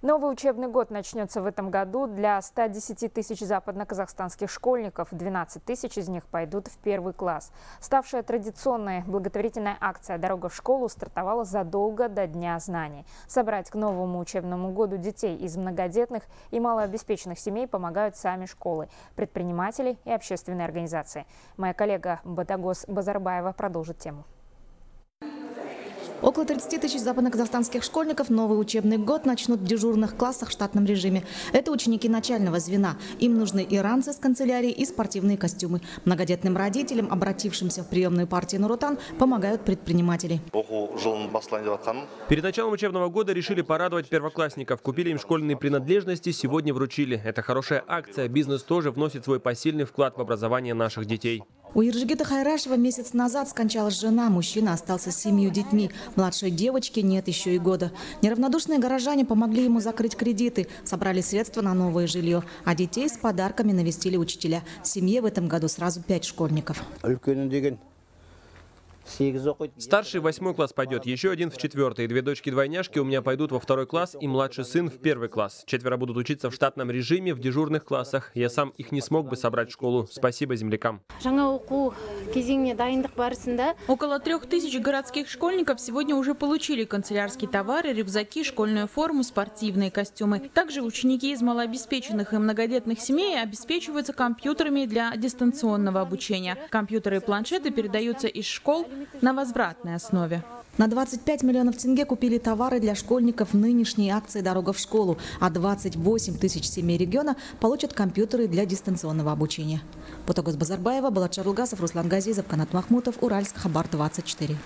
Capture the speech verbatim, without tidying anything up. Новый учебный год начнется в этом году для ста десяти тысяч западно-казахстанских школьников. двенадцать тысяч из них пойдут в первый класс. Ставшая традиционной благотворительная акция «Дорога в школу» стартовала задолго до Дня знаний. Собрать к новому учебному году детей из многодетных и малообеспеченных семей помогают сами школы, предприниматели и общественные организации. Моя коллега Батагоз Базарбаева продолжит тему. Около тридцати тысяч западно-казахстанских школьников новый учебный год начнут в дежурных классах в штатном режиме. Это ученики начального звена. Им нужны и ранцы с канцелярии, и спортивные костюмы. Многодетным родителям, обратившимся в приемную партию Нур-Утан, помогают предприниматели. Перед началом учебного года решили порадовать первоклассников. Купили им школьные принадлежности, сегодня вручили. Это хорошая акция. Бизнес тоже вносит свой посильный вклад в образование наших детей. У Иржигита Хайрашева месяц назад скончалась жена. Мужчина остался с семью детьми. Младшей девочке нет еще и года. Неравнодушные горожане помогли ему закрыть кредиты, собрали средства на новое жилье. А детей с подарками навестили учителя. В семье в этом году сразу пять школьников. Старший в восьмой класс пойдет, еще один в четвертый. Две дочки-двойняшки у меня пойдут во второй класс и младший сын в первый класс. Четверо будут учиться в штатном режиме, в дежурных классах. Я сам их не смог бы собрать в школу. Спасибо землякам. Около трех тысяч городских школьников сегодня уже получили канцелярские товары, рюкзаки, школьную форму, спортивные костюмы. Также ученики из малообеспеченных и многодетных семей обеспечиваются компьютерами для дистанционного обучения. Компьютеры и планшеты передаются из школ на возвратной основе. На двадцать пять миллионов тенге купили товары для школьников нынешней акции «Дорога в школу», а двадцать восемь тысяч семей региона получат компьютеры для дистанционного обучения. Потогос Базарбаева, Балачар Угасов, Руслан Газизов, Канат Махмутов, Уральск, Хабар двадцать четыре.